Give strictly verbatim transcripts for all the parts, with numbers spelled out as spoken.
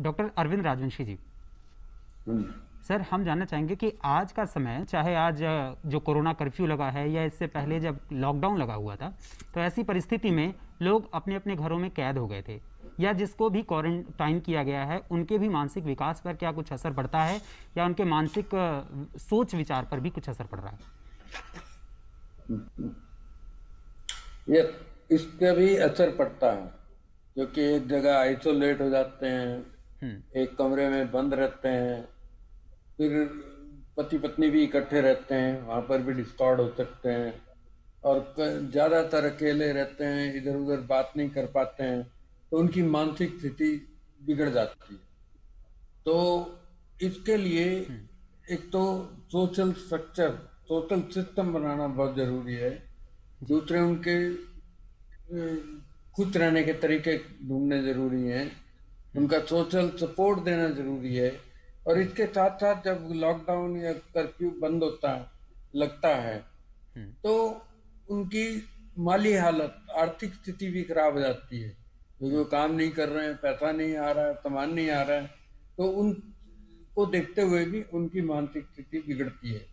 Doctor Arvind Rajvanshi ji, sir हम जानना चाहेंगे कि आज का समय, चाहे आज जो कोरोना कर्फ्यू लगा है या इससे पहले जब लॉकडाउन लगा हुआ था, तो ऐसी परिस्थिति में लोग अपने अपने घरों में कैद हो गए थे, या जिसको भी क्वारंटाइन किया गया है उनके भी मानसिक विकास पर क्या कुछ असर पड़ता है, या उनके मानसिक सोच विचार पर भी कुछ असर पड़ रहा है? ये इस पर भी असर पड़ता है, क्योंकि एक जगह आइसोलेट हो जाते हैं, एक कमरे में बंद रहते हैं, फिर पति पत्नी भी इकट्ठे रहते हैं, वहाँ पर भी डिस्कॉर्ड हो सकते हैं, और ज़्यादातर अकेले रहते हैं, इधर उधर बात नहीं कर पाते हैं, तो उनकी मानसिक स्थिति बिगड़ जाती है। तो इसके लिए एक तो सोशल स्ट्रक्चर, सोशल सिस्टम बनाना बहुत ज़रूरी है। दूसरे उनके खुश रहने के तरीके ढूंढने ज़रूरी हैं, उनका सोशल सपोर्ट देना ज़रूरी है। और इसके साथ साथ जब लॉकडाउन या कर्फ्यू बंद होता है, लगता है, तो उनकी माली हालत, आर्थिक स्थिति भी खराब हो जाती है, क्योंकि वो काम नहीं कर रहे हैं, पैसा नहीं आ रहा है, सामान नहीं आ रहा है, तो उनको देखते हुए भी उनकी मानसिक स्थिति बिगड़ती है।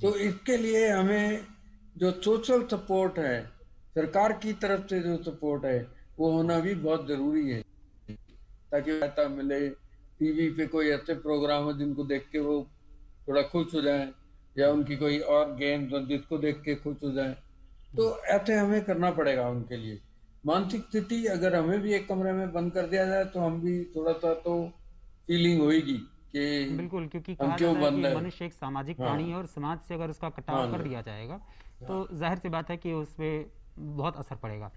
तो इसके लिए हमें जो सोशल सपोर्ट है, सरकार की तरफ से जो सपोर्ट है, वो होना भी बहुत ज़रूरी है, ताकि पैसा मिले, टीवी पे कोई ऐसे प्रोग्राम हो जिनको देख के वो थोड़ा खुश हो जाए, या उनकी कोई और गेम जिसको देख के खुश हो जाए। तो ऐसे हमें करना पड़ेगा उनके लिए। मानसिक स्थिति, अगर हमें भी एक कमरे में बंद कर दिया जाए तो हम भी थोड़ा सा तो फीलिंग होगी कि बिल्कुल, क्योंकि कहा जाता है कि मनुष्य एक सामाजिक प्राणी है, और समाज से अगर उसका कटाव कर दिया जाएगा तो जाहिर सी बात है कि उसमें बहुत असर पड़ेगा।